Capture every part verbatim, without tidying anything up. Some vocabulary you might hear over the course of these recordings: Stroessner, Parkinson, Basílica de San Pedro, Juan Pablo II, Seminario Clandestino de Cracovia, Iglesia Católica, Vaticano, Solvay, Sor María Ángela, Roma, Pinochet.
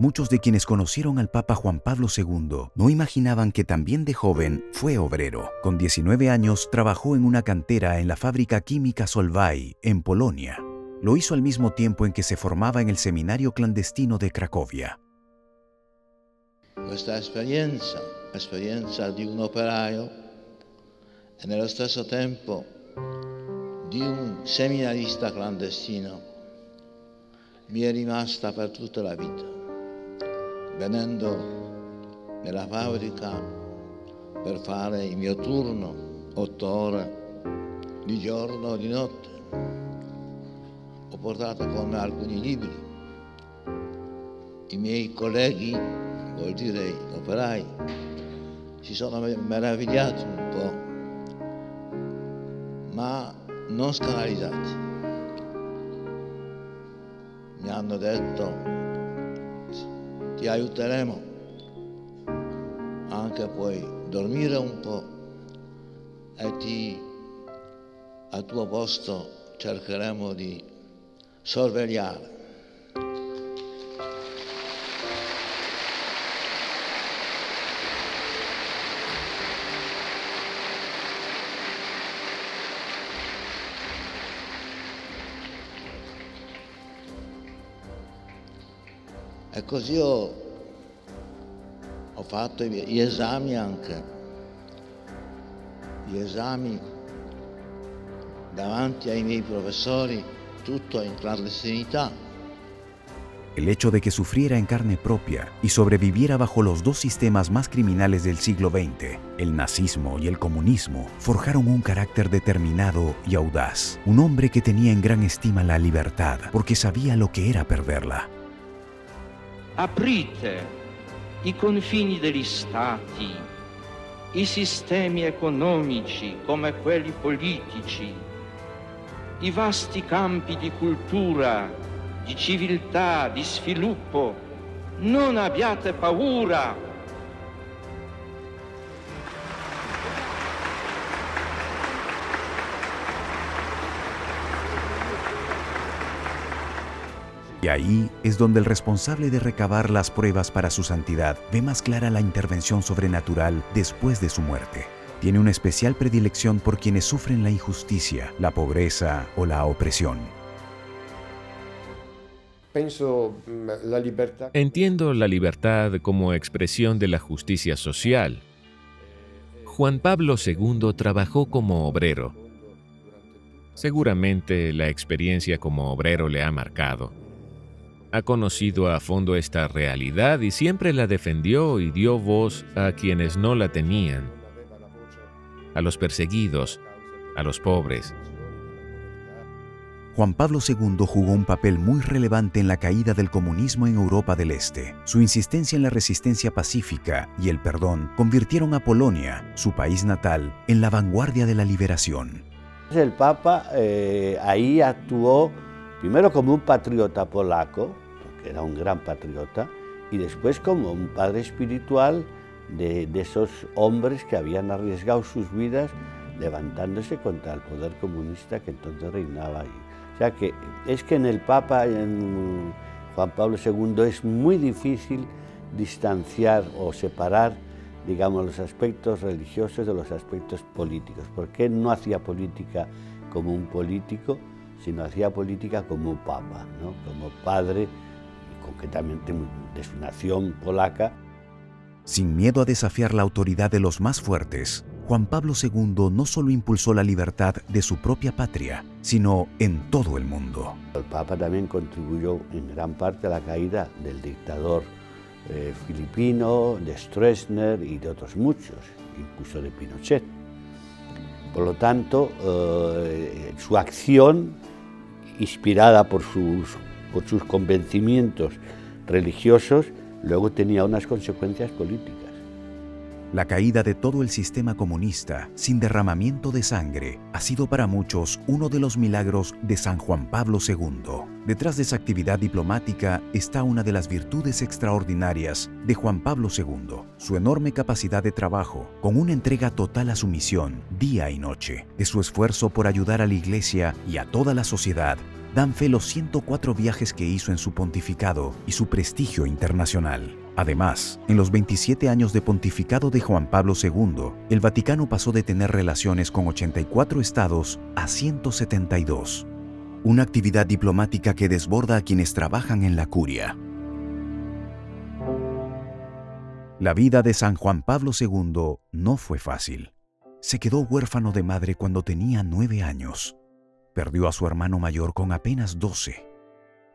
Muchos de quienes conocieron al Papa Juan Pablo segundo no imaginaban que también de joven fue obrero. Con diecinueve años trabajó en una cantera en la fábrica química Solvay, en Polonia. Lo hizo al mismo tiempo en que se formaba en el Seminario Clandestino de Cracovia. Nuestra experiencia, la experiencia de un operario, en el stesso tiempo de un seminarista clandestino, mi è rimasta per tutta la vita. Venendo nella fabbrica per fare il mio turno, otto ore di giorno e di notte, ho portato con me alcuni libri. I miei colleghi, vuol dire operai, si sono meravigliati un po', ma non scandalizzati. Mi hanno detto: ti aiuteremo anche poi dormire un po' e ti, al tuo posto cercheremo di sorvegliare. E così ho, ho fatto gli esami anche, gli esami davanti ai miei professori, tutto in clandestinità. El hecho de que sufriera en carne propia y sobreviviera bajo los dos sistemas más criminales del siglo veinte, el nazismo y el comunismo, forjaron un carácter determinado y audaz. Un hombre que tenía en gran estima la libertad, porque sabía lo que era perderla. Aprite i confini degli stati, i sistemi economici come quelli politici, i vasti campi di cultura, di civiltà, di sviluppo. Non abbiate paura. Y ahí es donde el responsable de recabar las pruebas para su santidad ve más clara la intervención sobrenatural después de su muerte. Tiene una especial predilección por quienes sufren la injusticia, la pobreza o la opresión. Entiendo la libertad como expresión de la justicia social. Juan Pablo segundo trabajó como obrero. Seguramente la experiencia como obrero le ha marcado. Ha conocido a fondo esta realidad y siempre la defendió y dio voz a quienes no la tenían, a los perseguidos, a los pobres. Juan Pablo segundo jugó un papel muy relevante en la caída del comunismo en Europa del Este. Su insistencia en la resistencia pacífica y el perdón convirtieron a Polonia, su país natal, en la vanguardia de la liberación. El Papa eh, ahí actuó primero como un patriota polaco, porque era un gran patriota, y después como un padre espiritual de, de esos hombres que habían arriesgado sus vidas levantándose contra el poder comunista que entonces reinaba ahí. O sea que es que en el Papa, en Juan Pablo segundo, es muy difícil distanciar o separar, digamos, los aspectos religiosos de los aspectos políticos, porque él no hacía política como un político, sino hacía política como papa, ¿no? Como padre, concretamente de su nación polaca. Sin miedo a desafiar la autoridad de los más fuertes, Juan Pablo segundo no solo impulsó la libertad de su propia patria, sino en todo el mundo. El Papa también contribuyó en gran parte a la caída del dictador eh, filipino, de Stroessner y de otros muchos, incluso de Pinochet. Por lo tanto, eh, su acción, inspirada por sus, por sus convencimientos religiosos, luego tenía unas consecuencias políticas. La caída de todo el sistema comunista, sin derramamiento de sangre, ha sido para muchos uno de los milagros de San Juan Pablo segundo. Detrás de esa actividad diplomática está una de las virtudes extraordinarias de Juan Pablo segundo, su enorme capacidad de trabajo, con una entrega total a su misión, día y noche. De su esfuerzo por ayudar a la Iglesia y a toda la sociedad, dan fe los ciento cuatro viajes que hizo en su pontificado y su prestigio internacional. Además, en los veintisiete años de pontificado de Juan Pablo segundo, el Vaticano pasó de tener relaciones con ochenta y cuatro estados a ciento setenta y dos. Una actividad diplomática que desborda a quienes trabajan en la curia. La vida de San Juan Pablo segundo no fue fácil. Se quedó huérfano de madre cuando tenía nueve años. Perdió a su hermano mayor con apenas doce.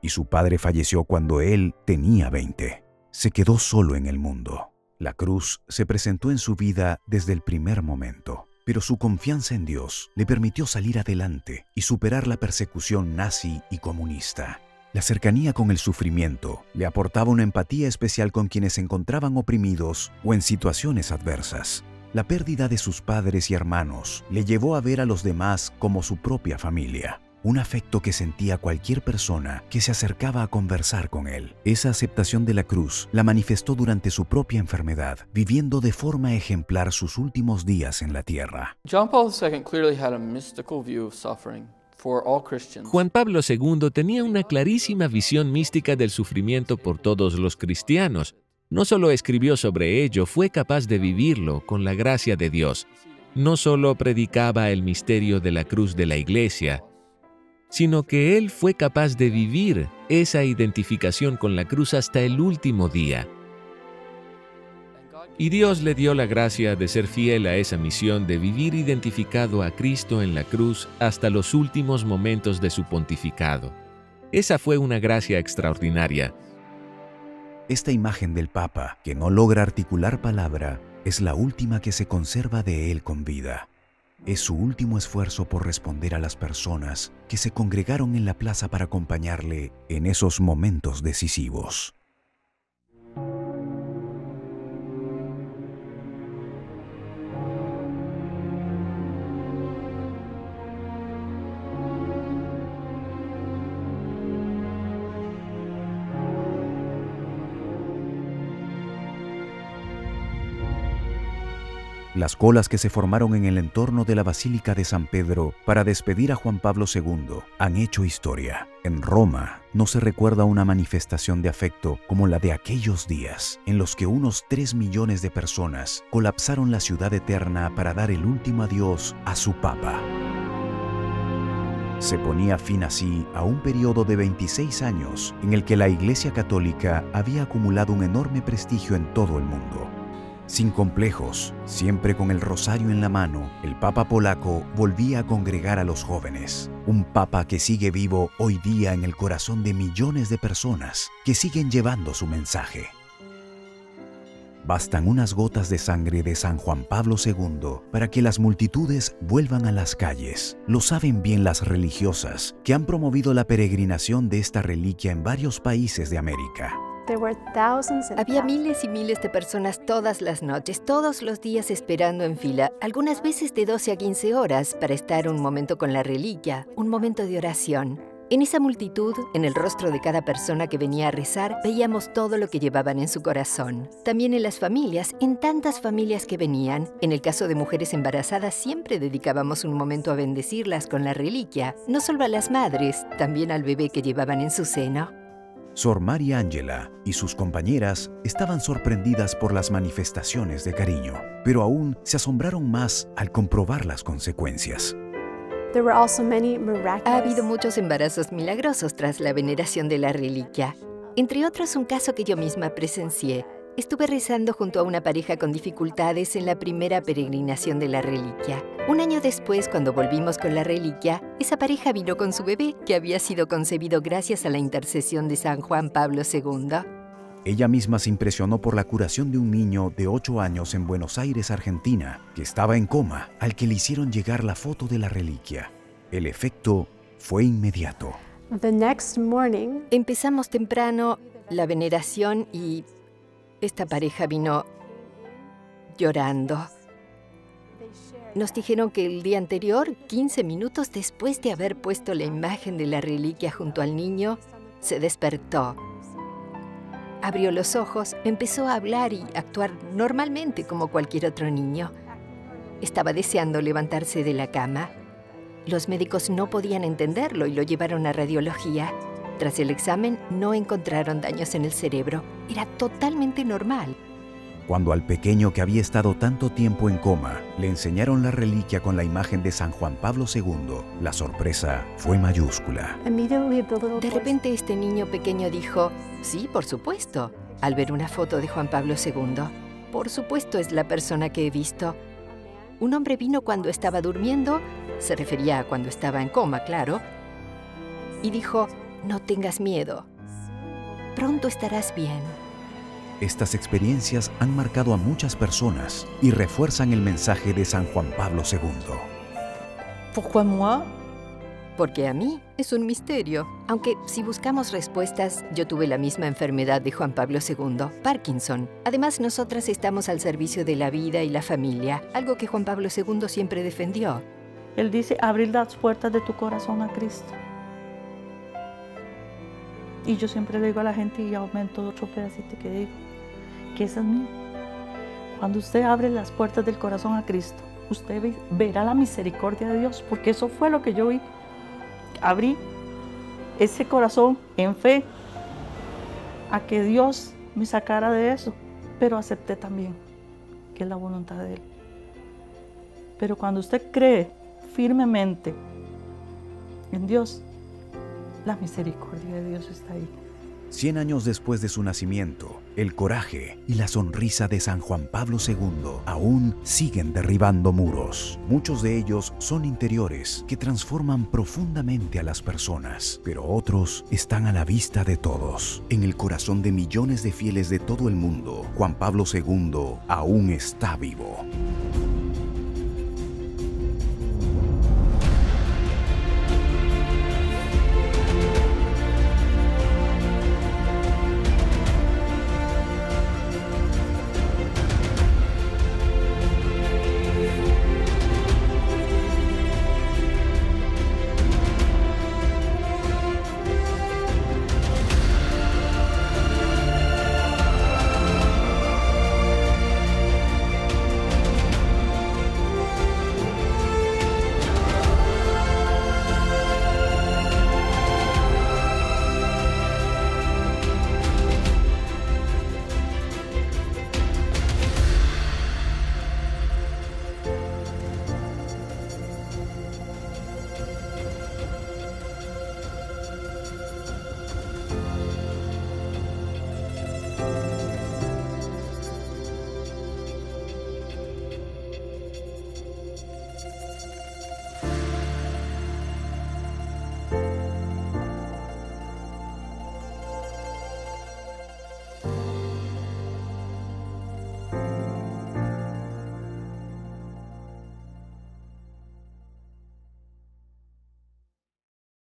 Y su padre falleció cuando él tenía veinte. Se quedó solo en el mundo. La cruz se presentó en su vida desde el primer momento, pero su confianza en Dios le permitió salir adelante y superar la persecución nazi y comunista. La cercanía con el sufrimiento le aportaba una empatía especial con quienes se encontraban oprimidos o en situaciones adversas. La pérdida de sus padres y hermanos le llevó a ver a los demás como su propia familia. Un afecto que sentía cualquier persona que se acercaba a conversar con él. Esa aceptación de la cruz la manifestó durante su propia enfermedad, viviendo de forma ejemplar sus últimos días en la tierra. Juan Pablo segundo tenía una clarísima visión mística del sufrimiento por todos los cristianos. No solo escribió sobre ello, fue capaz de vivirlo con la gracia de Dios. No solo predicaba el misterio de la cruz de la Iglesia, sino que él fue capaz de vivir esa identificación con la cruz hasta el último día. Y Dios le dio la gracia de ser fiel a esa misión de vivir identificado a Cristo en la cruz hasta los últimos momentos de su pontificado. Esa fue una gracia extraordinaria. Esta imagen del Papa, que no logra articular palabra, es la última que se conserva de él con vida. Es su último esfuerzo por responder a las personas que se congregaron en la plaza para acompañarle en esos momentos decisivos. Las colas que se formaron en el entorno de la Basílica de San Pedro para despedir a Juan Pablo segundo han hecho historia. En Roma no se recuerda una manifestación de afecto como la de aquellos días, en los que unos tres millones de personas colapsaron la ciudad eterna para dar el último adiós a su Papa. Se ponía fin así a un periodo de veintiséis años en el que la Iglesia Católica había acumulado un enorme prestigio en todo el mundo. Sin complejos, siempre con el rosario en la mano, el Papa polaco volvía a congregar a los jóvenes. Un Papa que sigue vivo hoy día en el corazón de millones de personas que siguen llevando su mensaje. Bastan unas gotas de sangre de San Juan Pablo segundo para que las multitudes vuelvan a las calles. Lo saben bien las religiosas que han promovido la peregrinación de esta reliquia en varios países de América. Había miles y miles de personas todas las noches, todos los días esperando en fila, algunas veces de doce a quince horas, para estar un momento con la reliquia, un momento de oración. En esa multitud, en el rostro de cada persona que venía a rezar, veíamos todo lo que llevaban en su corazón. También en las familias, en tantas familias que venían. En el caso de mujeres embarazadas, siempre dedicábamos un momento a bendecirlas con la reliquia, no solo a las madres, también al bebé que llevaban en su seno. Sor María Ángela y sus compañeras estaban sorprendidas por las manifestaciones de cariño, pero aún se asombraron más al comprobar las consecuencias. Ha habido muchos embarazos milagrosos tras la veneración de la reliquia. Entre otros, un caso que yo misma presencié. Estuve rezando junto a una pareja con dificultades en la primera peregrinación de la reliquia. Un año después, cuando volvimos con la reliquia, esa pareja vino con su bebé, que había sido concebido gracias a la intercesión de San Juan Pablo segundo. Ella misma se impresionó por la curación de un niño de ocho años en Buenos Aires, Argentina, que estaba en coma, al que le hicieron llegar la foto de la reliquia. El efecto fue inmediato. Empezamos temprano la veneración y esta pareja vino. llorando. Nos dijeron que el día anterior, quince minutos después de haber puesto la imagen de la reliquia junto al niño, se despertó. Abrió los ojos, empezó a hablar y a actuar normalmente como cualquier otro niño. Estaba deseando levantarse de la cama. Los médicos no podían entenderlo y lo llevaron a radiología. Tras el examen, no encontraron daños en el cerebro. Era totalmente normal. Cuando al pequeño que había estado tanto tiempo en coma, le enseñaron la reliquia con la imagen de San Juan Pablo segundo, la sorpresa fue mayúscula. De repente este niño pequeño dijo, sí, por supuesto, al ver una foto de Juan Pablo segundo. Por supuesto es la persona que he visto. Un hombre vino cuando estaba durmiendo, se refería a cuando estaba en coma, claro, y dijo, no tengas miedo, pronto estarás bien. Estas experiencias han marcado a muchas personas y refuerzan el mensaje de San Juan Pablo segundo. Porque a mí es un misterio. Aunque si buscamos respuestas, yo tuve la misma enfermedad de Juan Pablo segundo, Parkinson. Además, nosotras estamos al servicio de la vida y la familia, algo que Juan Pablo segundo siempre defendió. Él dice, abrir las puertas de tu corazón a Cristo. Y yo siempre le digo a la gente, y aumento otro pedacito que digo, que esa es mía. Cuando usted abre las puertas del corazón a Cristo, usted ve, verá la misericordia de Dios, porque eso fue lo que yo vi. Abrí ese corazón en fe a que Dios me sacara de eso, pero acepté también que es la voluntad de Él. Pero cuando usted cree firmemente en Dios, la misericordia de Dios está ahí. Cien años después de su nacimiento, el coraje y la sonrisa de San Juan Pablo segundo aún siguen derribando muros. Muchos de ellos son interiores que transforman profundamente a las personas, pero otros están a la vista de todos. En el corazón de millones de fieles de todo el mundo, Juan Pablo segundo aún está vivo. Thank you.